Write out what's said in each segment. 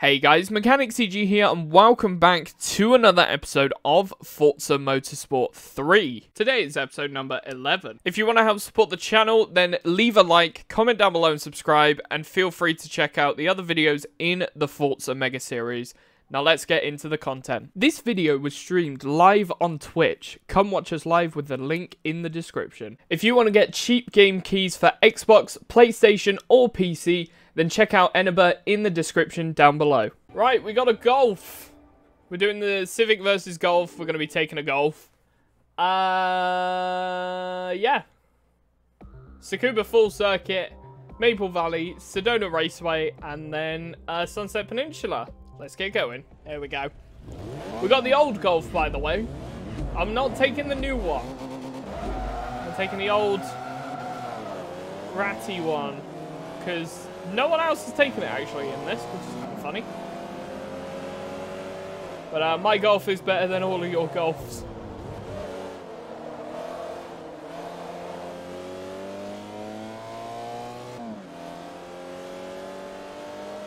Hey guys, MechanicCG here and welcome back to another episode of Forza Motorsport 3. Today is episode number 11. If you want to help support the channel, then leave a like, comment down below and subscribe, and feel free to check out the other videos in the Forza Mega Series. Now let's get into the content. This video was streamed live on Twitch. Come watch us live with the link in the description. If you want to get cheap game keys for Xbox, PlayStation or PC, then check out Eneba in the description down below. Right, we got a Golf. We're doing the Civic versus Golf. We're going to be taking a Golf. Yeah. Tsukuba Full Circuit, Maple Valley, Sedona Raceway, and then Sunset Peninsula. Let's get going. Here we go. We got the old Golf, by the way. I'm not taking the new one. I'm taking the old ratty one because no one else has taken it actually in this, which is kind of funny. But my Golf is better than all of your Golfs.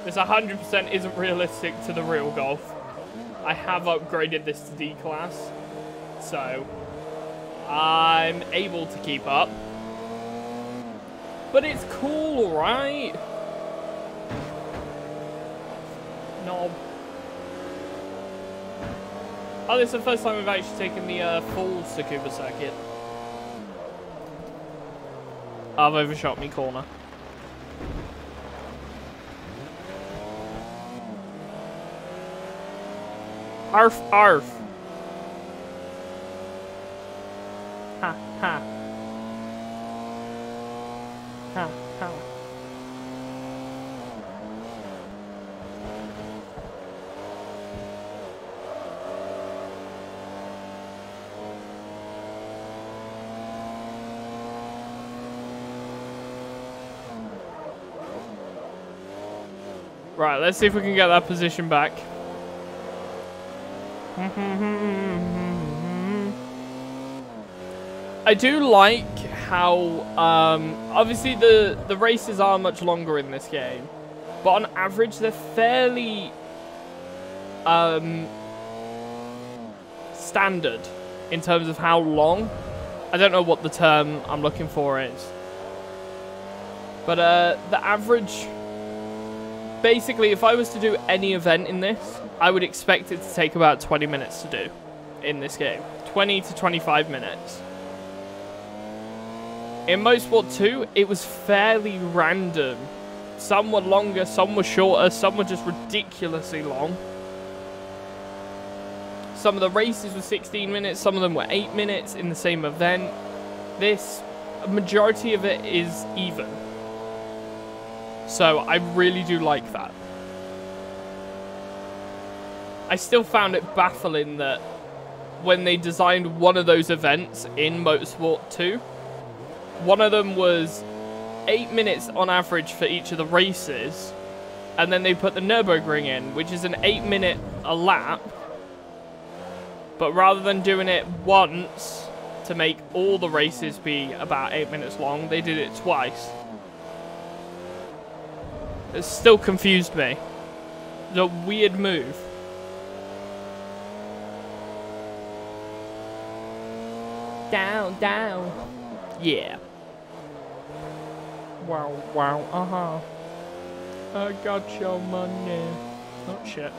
This 100% isn't realistic to the real Golf. I have upgraded this to D-Class, so I'm able to keep up. But it's cool, right? No. Oh, this is the first time we've actually taken the full Tsukuba Circuit. I've overshot me corner. Arf, arf. Ha, ha. Ha, ha. Right, let's see if we can get that position back. I do like how obviously the races are much longer in this game, but on average they're fairly standard in terms of how long. I don't know what the term I'm looking for is, but the average, basically, if I was to do any event in this, I would expect it to take about 20 minutes to do in this game. 20 to 25 minutes. In Mosport 2, it was fairly random. Some were longer, some were shorter, some were just ridiculously long. Some of the races were 16 minutes, some of them were 8 minutes in the same event. This, a majority of it is even. So I really do like that. I still found it baffling that when they designed one of those events in Motorsport 2, one of them was 8 minutes on average for each of the races, and then they put the Nürburgring in, which is an 8 minute a lap, but rather than doing it once to make all the races be about 8 minutes long, they did it twice. It still confused me. It's a weird move. Down, down. Yeah. Wow, wow, uh-huh. I got your money. Oh, shit.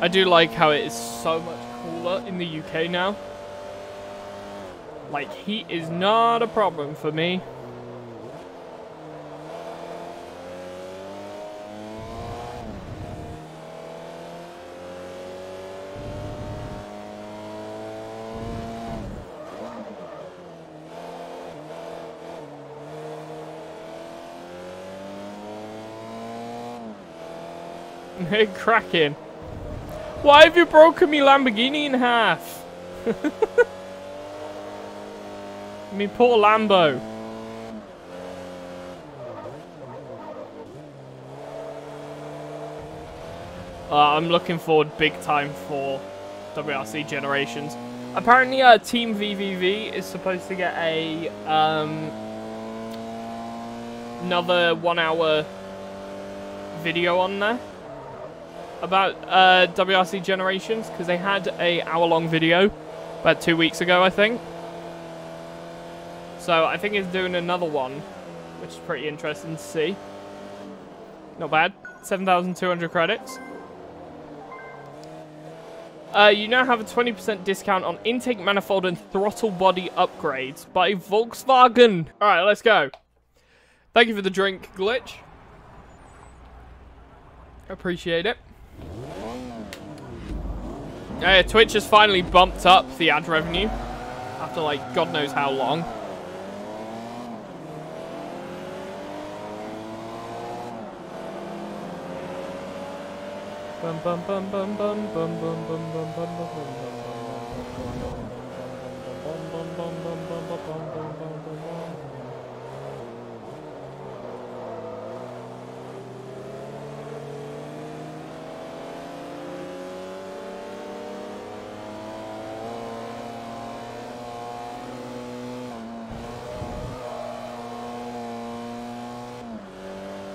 I do like how it is so much cooler in the UK now. Like, heat is not a problem for me. Cracking. Why have you broken me Lamborghini in half? Me poor Lambo. I'm looking forward big time for WRC Generations. Apparently, Team VVV is supposed to get a another 1 hour video on there about WRC Generations, because they had a hour-long video about 2 weeks ago, I think. So I think it's doing another one, which is pretty interesting to see. Not bad. 7,200 credits. You now have a 20% discount on intake manifold and throttle body upgrades by Volkswagen. Alright, let's go. Thank you for the drink, Glitch. Appreciate it. Yeah, Twitch has finally bumped up the ad revenue after, like, God knows how long.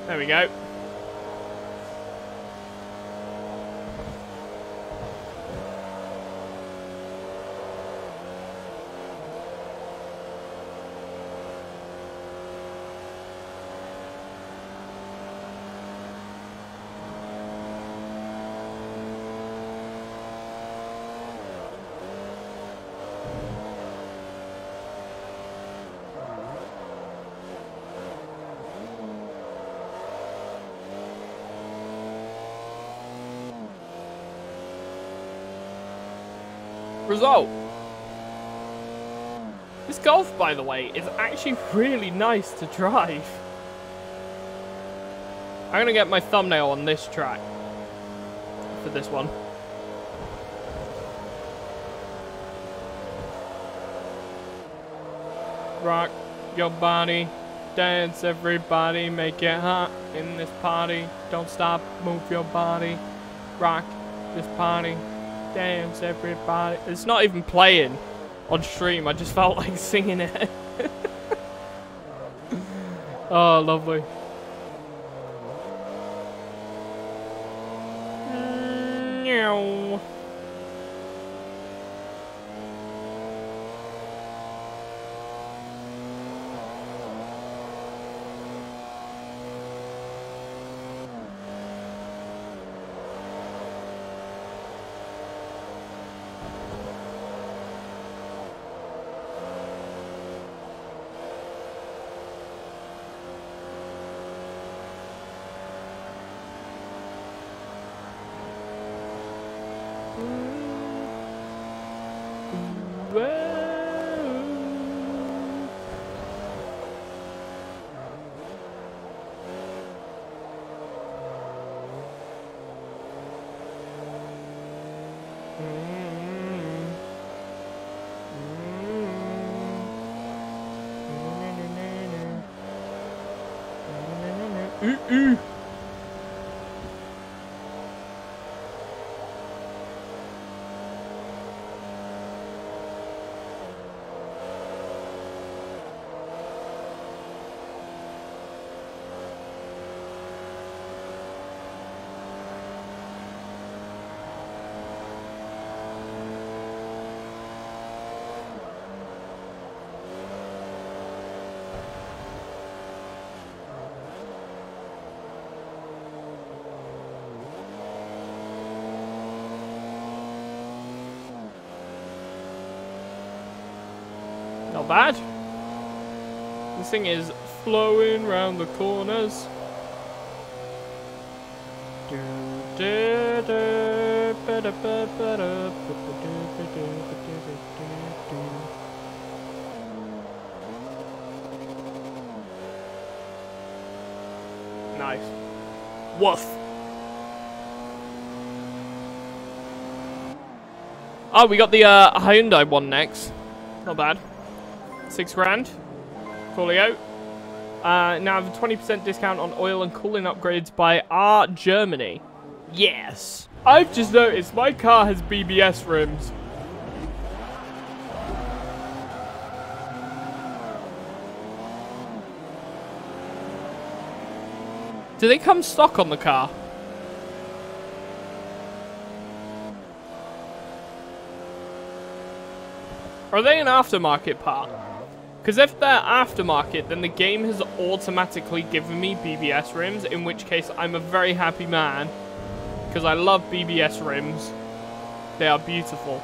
There we go. Result. This Golf, by the way, is actually really nice to drive. I'm gonna get my thumbnail on this track for this one. Rock your body, dance everybody, make it hot in this party. Don't stop, move your body, rock this party. Dance everybody. It's not even playing on stream. I just felt like singing it. Oh, lovely. Not bad. This thing is flowing round the corners. Nice. Woof. Oh, we got the Hyundai one next. Not bad. 6 grand. Coolio. Now I have a 20% discount on oil and cooling upgrades by R Germany. Yes. I've just noticed my car has BBS rims. Do they come stock on the car? Are they an aftermarket part? Because if they're aftermarket, then the game has automatically given me BBS rims, in which case I'm a very happy man, because I love BBS rims. They are beautiful.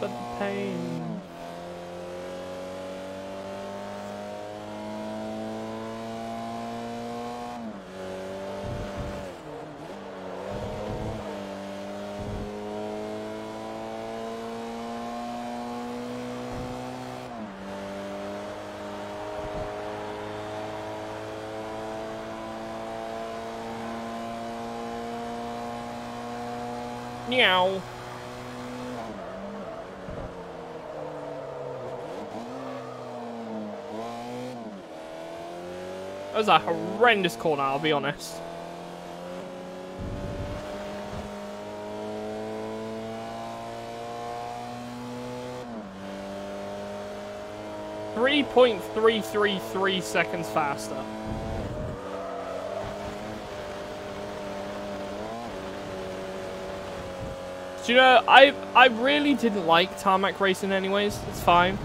But the pain. Meow. That was a horrendous corner, I'll be honest. .333 seconds faster. Do you know, I really didn't like tarmac racing anyways, it's fine.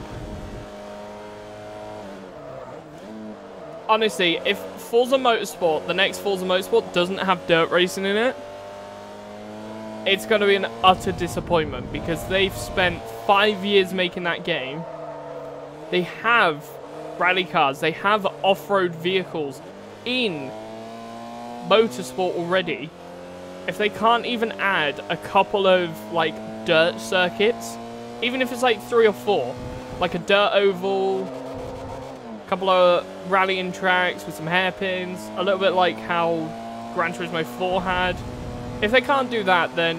Honestly, if Forza Motorsport, the next Forza Motorsport, doesn't have dirt racing in it, it's going to be an utter disappointment because they've spent 5 years making that game. They have rally cars, they have off-road vehicles in motorsport already. If they can't even add a couple of, like, dirt circuits, even if it's like 3 or 4, like a dirt oval, couple of rallying tracks with some hairpins, a little bit like how Gran Turismo 4 had. If they can't do that, then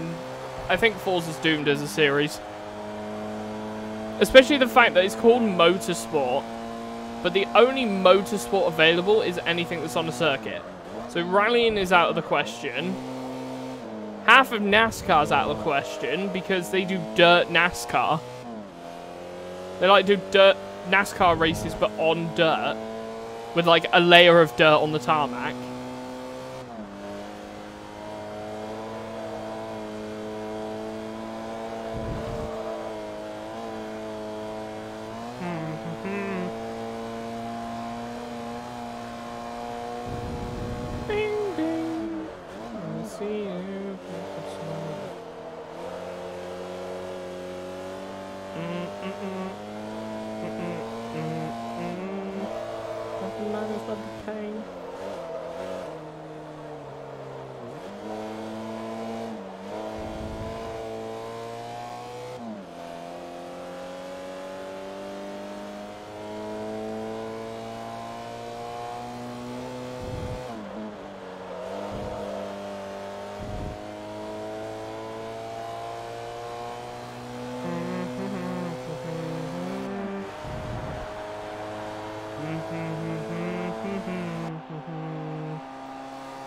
I think Forza's doomed as a series. Especially the fact that it's called motorsport, but the only motorsport available is anything that's on a circuit. So rallying is out of the question. Half of NASCAR's out of the question because they do dirt NASCAR. They like do dirt NASCAR races but on dirt with like a layer of dirt on the tarmac.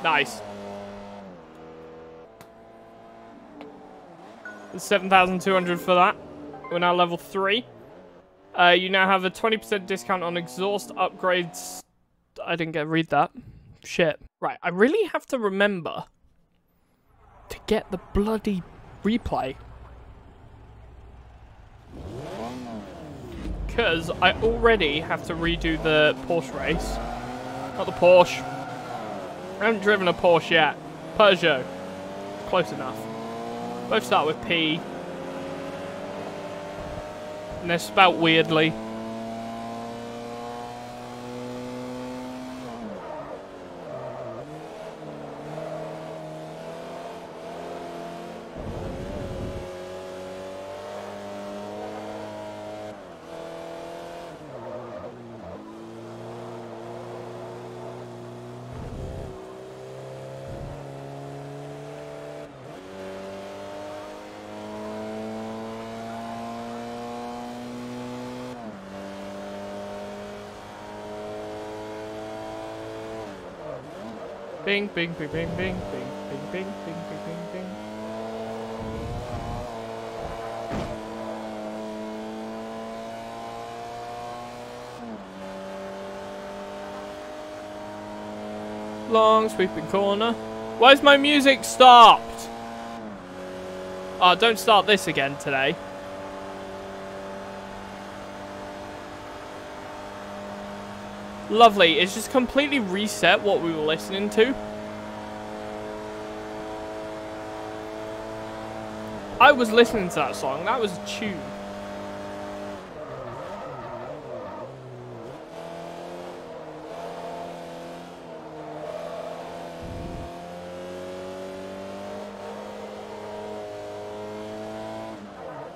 Nice. 7,200 for that. We're now level 3. You now have a 20% discount on exhaust upgrades. I didn't get to read that. Shit. Right, I really have to remember to get the bloody replay. Because I already have to redo the Porsche race. Not the Porsche. I haven't driven a Porsche yet. Peugeot. Close enough. Both start with P. and they spout weirdly. Bing, bing, bing, bing, bing, bing, bing, bing, bing, bing, bing, bing. Long sweeping corner. Why's my music stopped? Oh, don't start this again today. Lovely, it's just completely reset what we were listening to. I was listening to that song, that was a tune.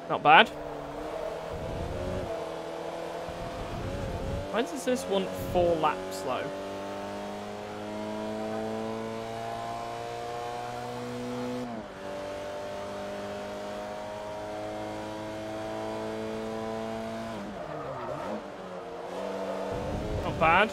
Not bad. Why does this want 4 laps though? Not bad.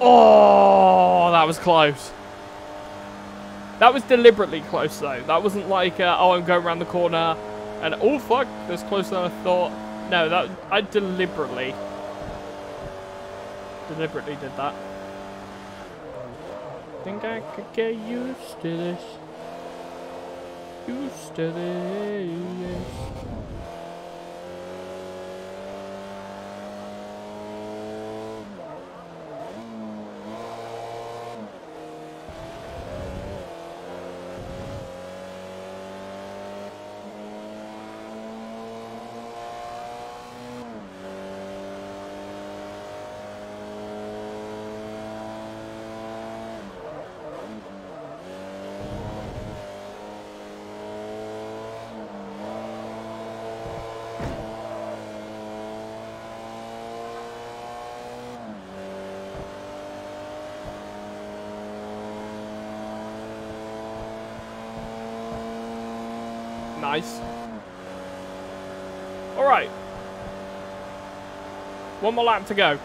Oh, that was close. That was deliberately close though. That wasn't like, oh, I'm going around the corner and oh fuck, that's closer than I thought. No, that I deliberately did that. Think I could get used to this. Used to this. Nice. Alright. One more lap to go.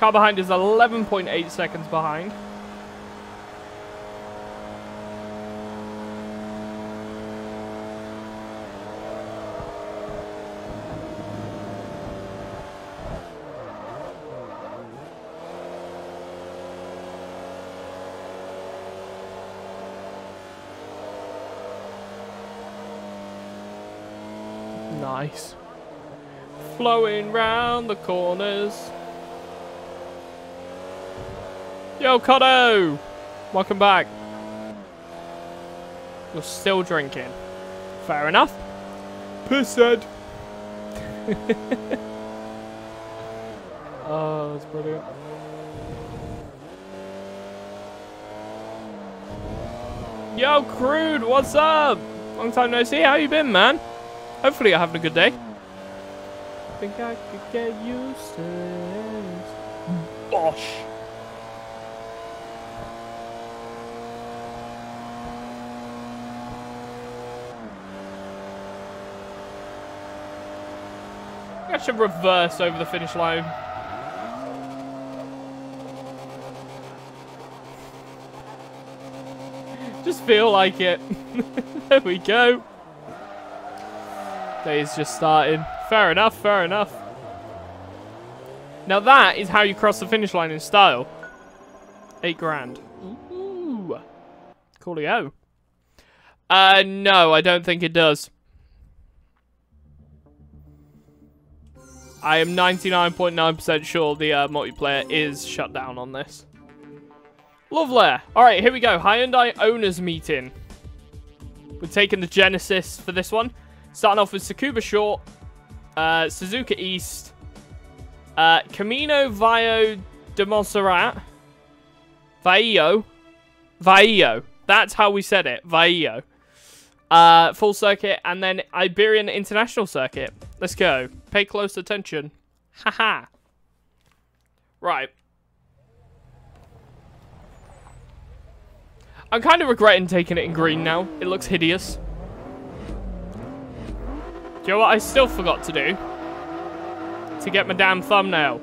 Car behind is 11.8 seconds behind. Nice. Flowing round the corners. Yo, Cotto! Welcome back. You're still drinking. Fair enough. Pissed. Oh, that's brilliant. Yo, Crude, what's up? Long time no see. How you been, man? Hopefully you're having a good day. Think I could get used to this. Bosh. I should reverse over the finish line. Just feel like it. There we go. Day's just starting. Fair enough, fair enough. Now that is how you cross the finish line in style. 8 grand. Ooh. Coolio. No, I don't think it does. I am 99.9% sure the multiplayer is shut down on this. Lovely. Alright, here we go. Hyundai Owners Meeting. We're taking the Genesis for this one. Starting off with Tsukuba Short, Suzuka East, Camino Vaio de Montserrat, Vaio. That's how we said it, Vaio. Full Circuit, and then Iberian International Circuit. Let's go. Pay close attention. Haha. Right. I'm kind of regretting taking it in green now. It looks hideous. Do you know what I still forgot to do? To get my damn thumbnail.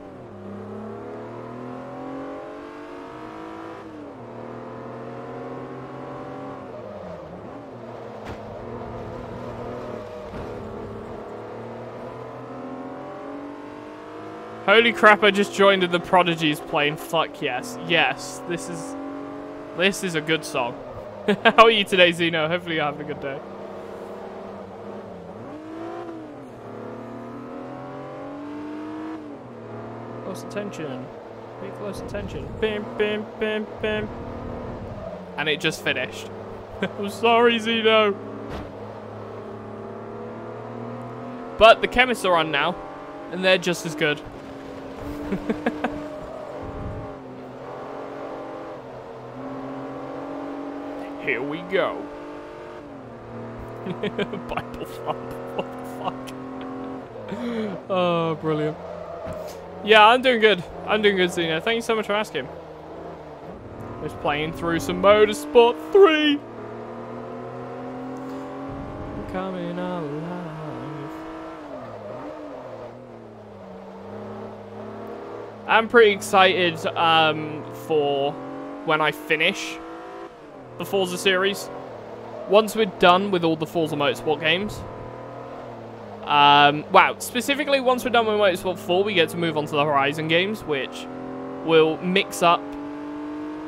Holy crap, I just joined in the Prodigy's playing. Fuck yes. Yes, this is a good song. How are you today, Zeno? Hopefully you're having a good day. Close attention. Pay close attention. Bim, bim, bim, bim. And it just finished. I'm sorry, Zeno. But the chemists are on now, and they're just as good. Here we go. Bible flop. What the fuck? Oh, brilliant. Yeah, I'm doing good. I'm doing good, Zeno. Thank you so much for asking. Just playing through some Motorsport 3. I'm coming alive. I'm pretty excited for when I finish the Forza series. Once we're done with all the Forza Motorsport games. Wow, specifically once we're done with Motorsport 4, we get to move on to the Horizon games, which will mix up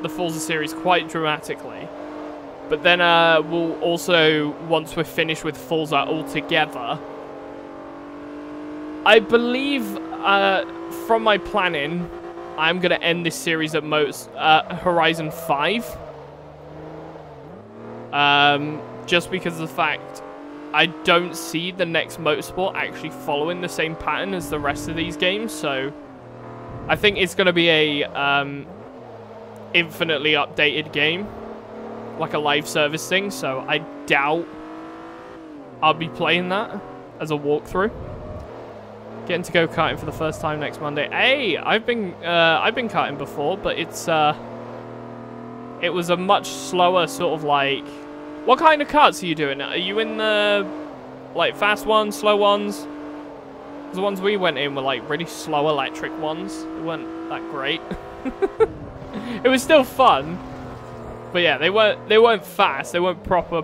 the Forza series quite dramatically. But then we'll also, once we're finished with Forza altogether, I believe... from my planning, I'm going to end this series at most Horizon 5. Just because of the fact I don't see the next Motorsport actually following the same pattern as the rest of these games. So I think it's going to be a infinitely updated game. Like a live service thing. So I doubt I'll be playing that as a walkthrough. Getting to go karting for the first time next Monday. Hey, I've been karting before, but it's it was a much slower sort of like. What kind of karts are you doing? Are you in the like fast ones, slow ones? The ones we went in were like really slow electric ones. They weren't that great. It was still fun, but yeah, they weren't fast. They weren't proper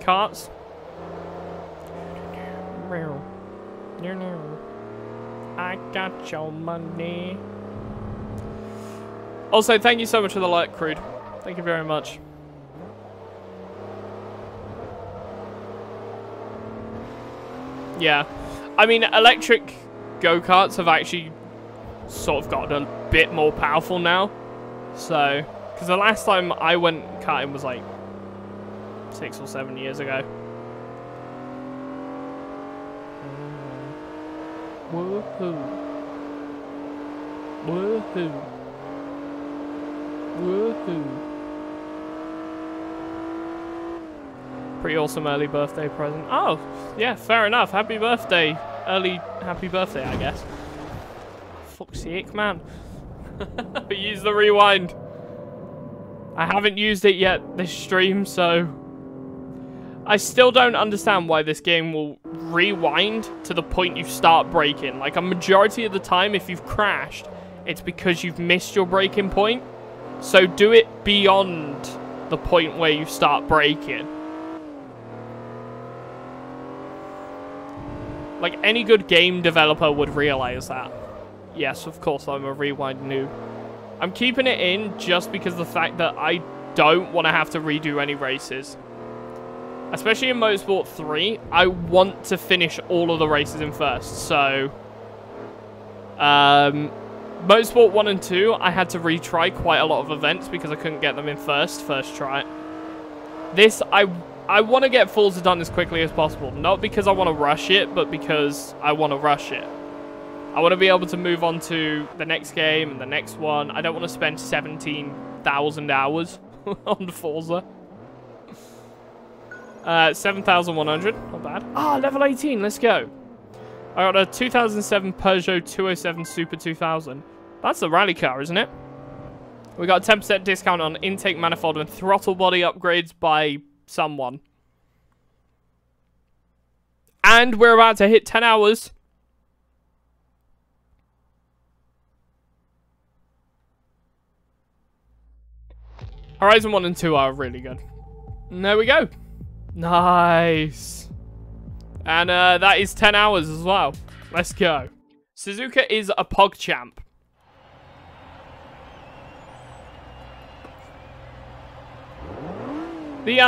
karts. I got your money. Also, thank you so much for the like, Crude. Thank you very much. Yeah. I mean, electric go-karts have actually sort of gotten a bit more powerful now. So, because the last time I went karting was like 6 or 7 years ago. Woohoo. Woohoo. Woohoo. Pretty awesome early birthday present. Oh, yeah, fair enough. Happy birthday. Early happy birthday, I guess. Fuck's sake, man. Use the rewind. I haven't used it yet this stream, so... I still don't understand why this game will rewind to the point you start braking. Like, a majority of the time, if you've crashed, it's because you've missed your braking point. So do it beyond the point where you start braking. Like, any good game developer would realize that. Yes, of course, I'm a rewind noob. I'm keeping it in just because of the fact that I don't want to have to redo any races. Especially in Motorsport 3, I want to finish all of the races in first, so... Motorsport 1 and 2, I had to retry quite a lot of events because I couldn't get them in first try. This, I want to get Forza done as quickly as possible. Not because I want to rush it, but because I want to rush it. I want to be able to move on to the next game and the next one. I don't want to spend 17,000 hours on Forza. 7,100, not bad. Ah, level 18, let's go. I got a 2007 Peugeot 207 Super 2000. That's the rally car, isn't it? We got a 10% discount on intake manifold and throttle body upgrades by someone. And we're about to hit 10 hours. Horizon 1 and 2 are really good. And there we go. Nice. And that is 10 hours as well. Let's go. Suzuka is a pog champ. The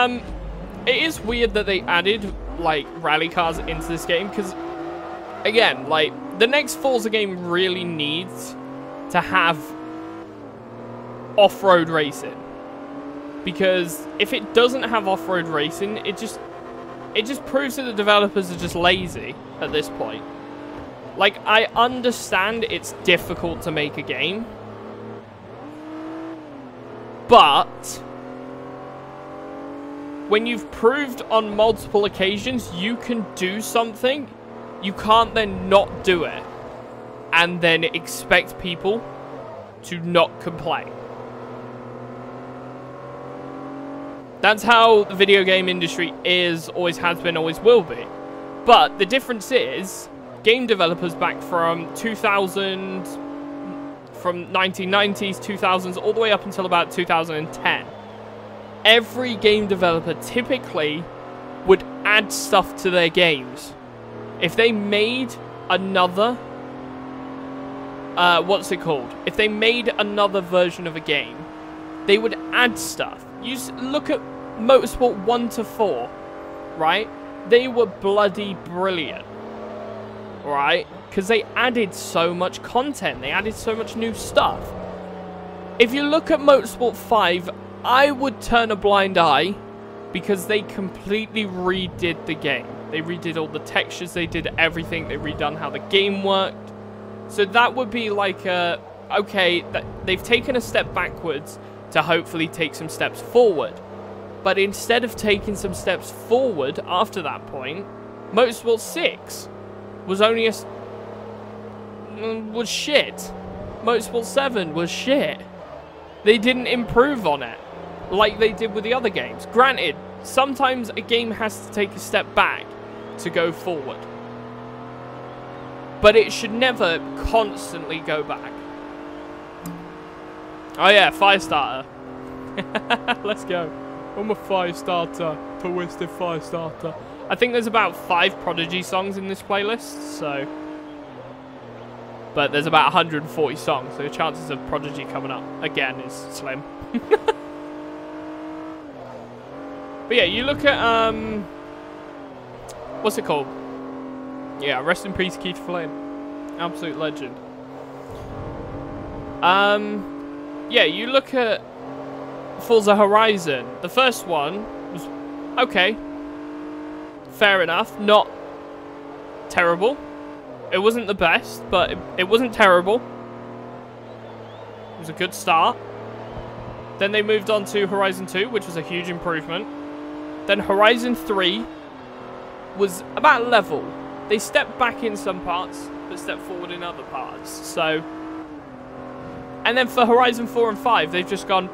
it is weird that they added like rally cars into this game, because again, like, the next Forza game really needs to have off-road racing. Because if it doesn't have off-road racing, it just proves that the developers are just lazy at this point. Like, I understand it's difficult to make a game, but when you've proved on multiple occasions you can do something, you can't then not do it and then expect people to not complain. That's how the video game industry is, always has been, always will be. But the difference is, game developers back from 2000, from 1990s, 2000s, all the way up until about 2010, every game developer typically would add stuff to their games. If they made another, if they made another version of a game, they would add stuff. You look at Motorsport 1 to 4, right? They were bloody brilliant, right? Because they added so much content. They added so much new stuff. If you look at Motorsport 5, I would turn a blind eye because they completely redid the game. They redid all the textures. They did everything. They redone how the game worked. So that would be like, okay, they've taken a step backwards to hopefully take some steps forward. But instead of taking some steps forward after that point, Motorsport 6 was only was shit. Motorsport 7 was shit. They didn't improve on it like they did with the other games. Granted, sometimes a game has to take a step back to go forward. But it should never constantly go back. Oh yeah, Firestarter. Let's go. I'm a Firestarter. Twisted Firestarter. I think there's about 5 Prodigy songs in this playlist, so... But there's about 140 songs, so the chances of Prodigy coming up again is slim. But yeah, you look at, what's it called? Yeah, rest in peace, Keith Flynn. Absolute legend. Yeah, you look at Forza Horizon. The first one was okay. Fair enough. Not terrible. It wasn't the best, but it wasn't terrible. It was a good start. Then they moved on to Horizon 2, which was a huge improvement. Then Horizon 3 was about level. They stepped back in some parts, but stepped forward in other parts. So... And then for Horizon 4 and 5, they've just gone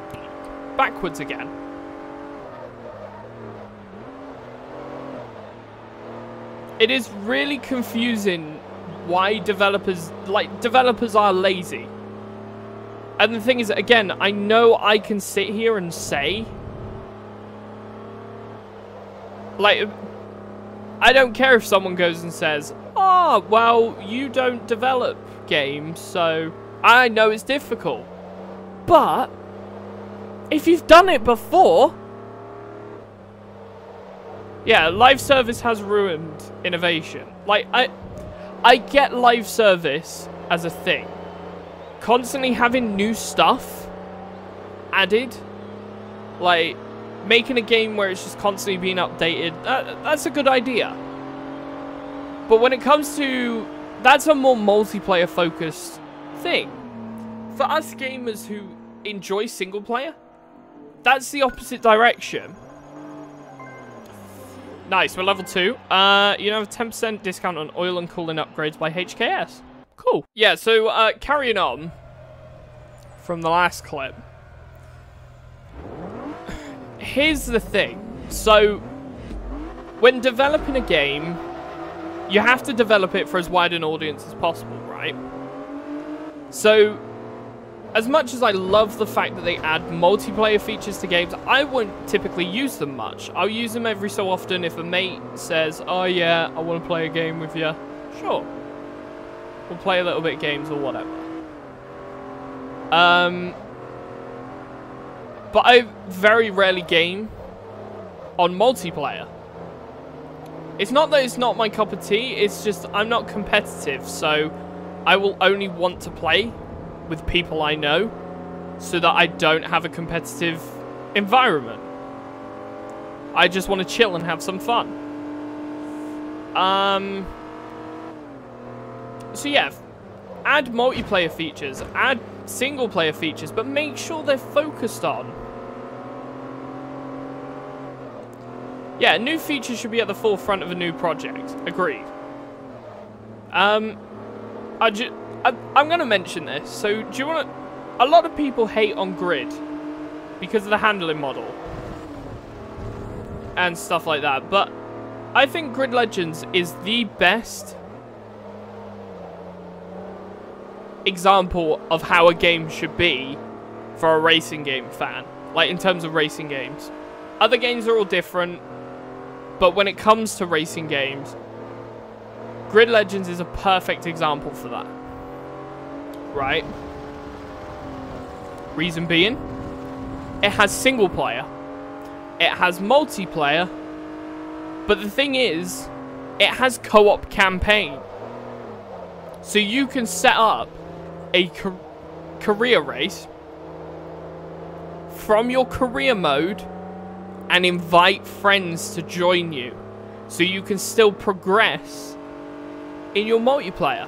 backwards again. It is really confusing why developers are lazy. And the thing is, again, I know I can sit here and say, like, I don't care if someone goes and says, oh, well, you don't develop games, so... I know it's difficult, but If you've done it before... Yeah, live service has ruined innovation. Like, I get live service as a thing. Constantly having new stuff added, like making a game where it's just constantly being updated, that's a good idea. But when it comes to, that's a more multiplayer focused thing. For us gamers who enjoy single player, that's the opposite direction. Nice, we're level 2. You have a 10% discount on oil and cooling upgrades by HKS. Cool. Yeah, so carrying on from the last clip. Here's the thing. So, when developing a game, you have to develop it for as wide an audience as possible, right? So, as much as I love the fact that they add multiplayer features to games, I won't typically use them much. I'll use them every so often if a mate says, oh yeah, I want to play a game with you. Sure. We'll play a little bit of games or whatever. But I very rarely game on multiplayer. It's not that it's not my cup of tea, it's just I'm not competitive, so I will only want to play with people I know, so that I don't have a competitive environment. I just want to chill and have some fun. So yeah, add multiplayer features, add single player features, but make sure they're focused on. Yeah, new features should be at the forefront of a new project. Agreed. I'm going to mention this. So, do you want to... A lot of people hate on Grid because of the handling model and stuff like that. But I think Grid Legends is the best example of how a game should be for a racing game fan. Like, in terms of racing games. Other games are all different. But when it comes to racing games, Grid Legends is a perfect example for that. Right? Reason being, it has single player, it has multiplayer, but the thing is, it has co-op campaign. So you can set up a career race from your career mode and invite friends to join you. So you can still progress in your multiplayer.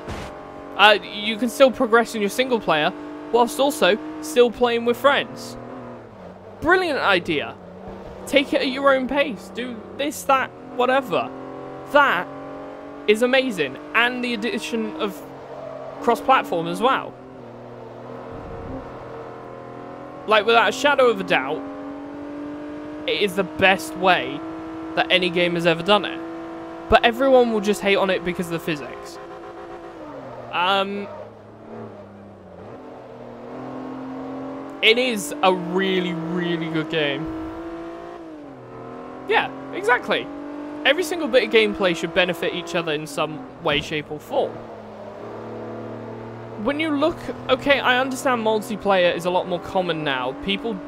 You can still progress in your single player, whilst also still playing with friends. Brilliant idea. Take it at your own pace. Do this, that, whatever. That is amazing. And the addition of cross-platform as well. Like, without a shadow of a doubt, it is the best way that any game has ever done it. But everyone will just hate on it because of the physics. It is a really, really good game. Yeah, exactly. Every single bit of gameplay should benefit each other in some way, shape, or form. When you look... Okay, I understand multiplayer is a lot more common now. People...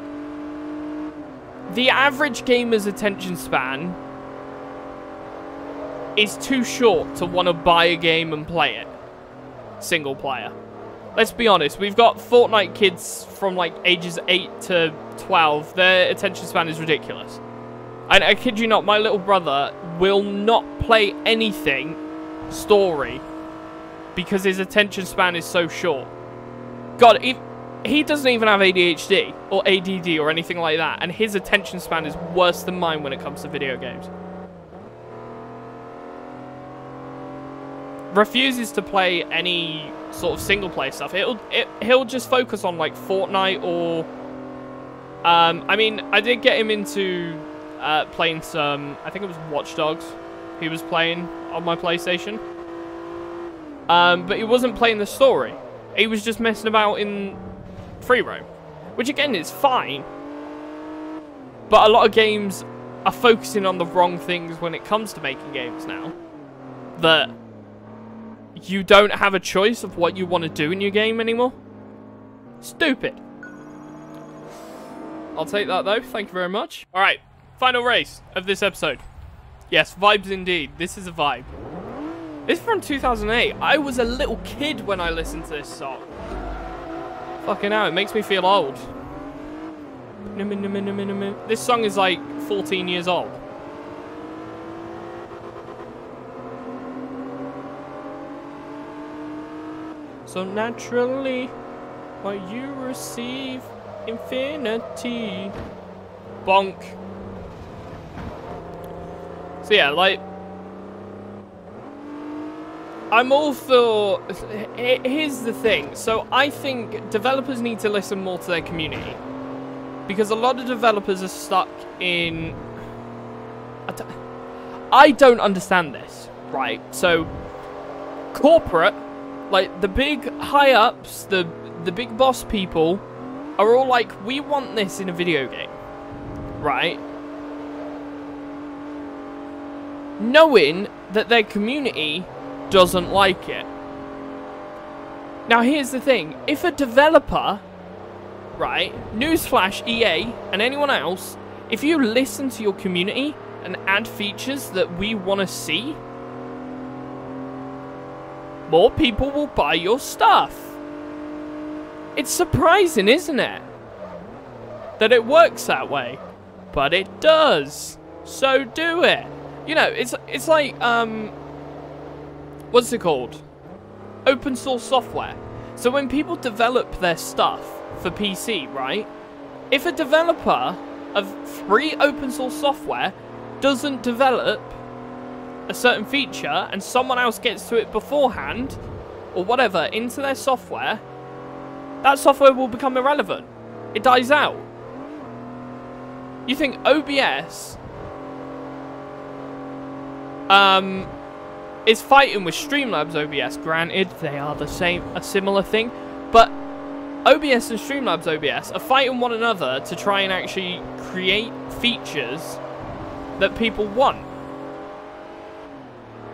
The average gamer's attention span is too short to want to buy a game and play it. Single player. Let's be honest, we've got Fortnite kids from like ages 8 to 12. Their attention span is ridiculous. And I kid you not, my little brother will not play anything story because his attention span is so short. God, he doesn't even have ADHD or ADD or anything like that, and his attention span is worse than mine when it comes to video games. Refuses to play any sort of single player stuff. He'll just focus on like Fortnite or I mean, I did get him into playing some, I think it was Watch Dogs he was playing on my PlayStation, but he wasn't playing the story. He was just messing about in free roam, which again is fine, but a lot of games are focusing on the wrong things when it comes to making games now, that you don't have a choice of what you want to do in your game anymore. Stupid. I'll take that though, thank you very much. All right, final race of this episode. Yes, vibes indeed, this is a vibe. This is from 2008. I was a little kid when I listened to this song. Fucking hell, it makes me feel old. This song is like 14 years old. So naturally, while you receive infinity. Bonk. So yeah, like, I'm all for, here's the thing. So I think developers need to listen more to their community, because a lot of developers are stuck in, I don't understand this, right? So corporate, like the big high-ups, the big boss people are all like, we want this in a video game, right? Knowing that their community doesn't like it. Now here's the thing, if a developer, right, newsflash EA and anyone else, if you listen to your community and add features that we want to see, more people will buy your stuff. It's surprising, isn't it? That it works that way. But it does. So do it. You know, it's like, what's it called? Open source software. So when people develop their stuff for PC, right? If a developer of free open source software doesn't develop a certain feature and someone else gets to it beforehand, or whatever, into their software, that software will become irrelevant. It dies out. You think OBS is fighting with Streamlabs OBS. Granted, they are the same, a similar thing, but OBS and Streamlabs OBS are fighting one another to try and actually create features that people want.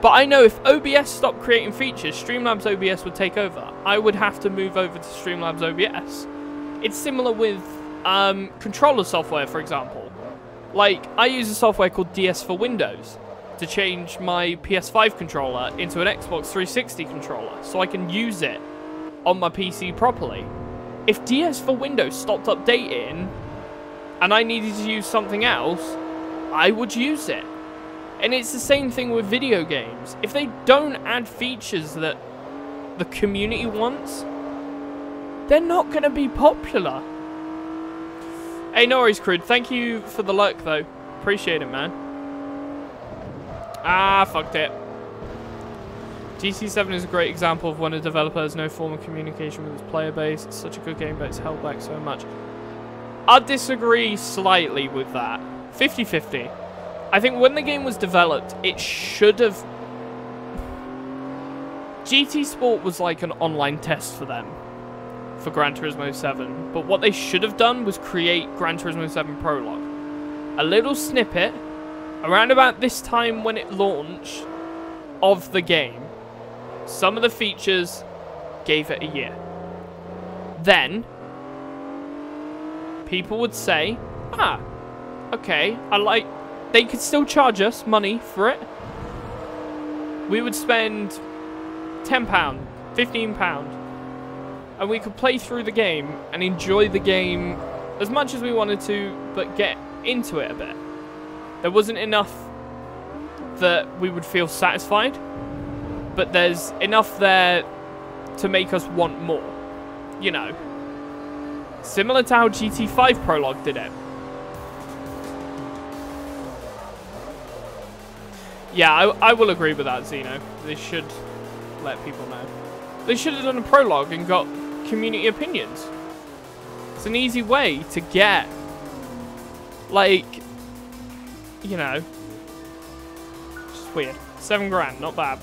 But I know if OBS stopped creating features, Streamlabs OBS would take over. I would have to move over to Streamlabs OBS. It's similar with controller software, for example. Like, I use a software called DS4Windows to change my PS5 controller into an Xbox 360 controller so I can use it on my PC properly. If DS4Windows stopped updating and I needed to use something else, I would use it. And it's the same thing with video games. If they don't add features that the community wants, they're not going to be popular. Hey, no worries, Crid. Thank you for the luck, though. Appreciate it, man. Ah, fucked it. GT7 is a great example of when a developer has no form of communication with its player base. It's such a good game, but it's held back so much. I disagree slightly with that. 50-50. I think when the game was developed, it should have... GT Sport was like an online test for them, for Gran Turismo 7. But what they should have done was create Gran Turismo 7 Prologue. A little snippet, around about this time when it launched, of the game. Some of the features, gave it a year. Then, people would say, ah, okay, I like... They could still charge us money for it. We would spend £10, £15, and we could play through the game and enjoy the game as much as we wanted to, but get into it a bit. There wasn't enough that we would feel satisfied, but there's enough there to make us want more, you know. Similar to how GT5 Prologue did it. Yeah, I will agree with that, Zeno. They should let people know. They should have done a prologue and got community opinions. It's an easy way to get, like, you know, just weird. $7 grand, not bad.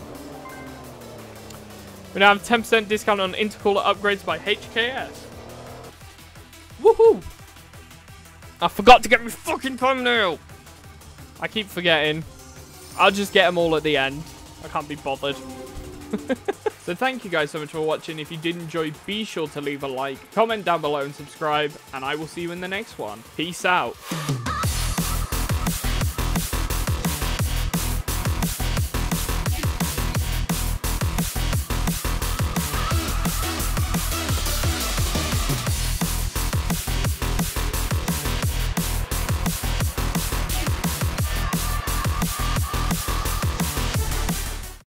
We now have 10% discount on intercooler upgrades by HKS. Woohoo! I forgot to get my fucking thumbnail. I keep forgetting. I'll just get them all at the end. I can't be bothered. So thank you guys so much for watching. If you did enjoy, be sure to leave a like, comment down below and subscribe, and I will see you in the next one. Peace out.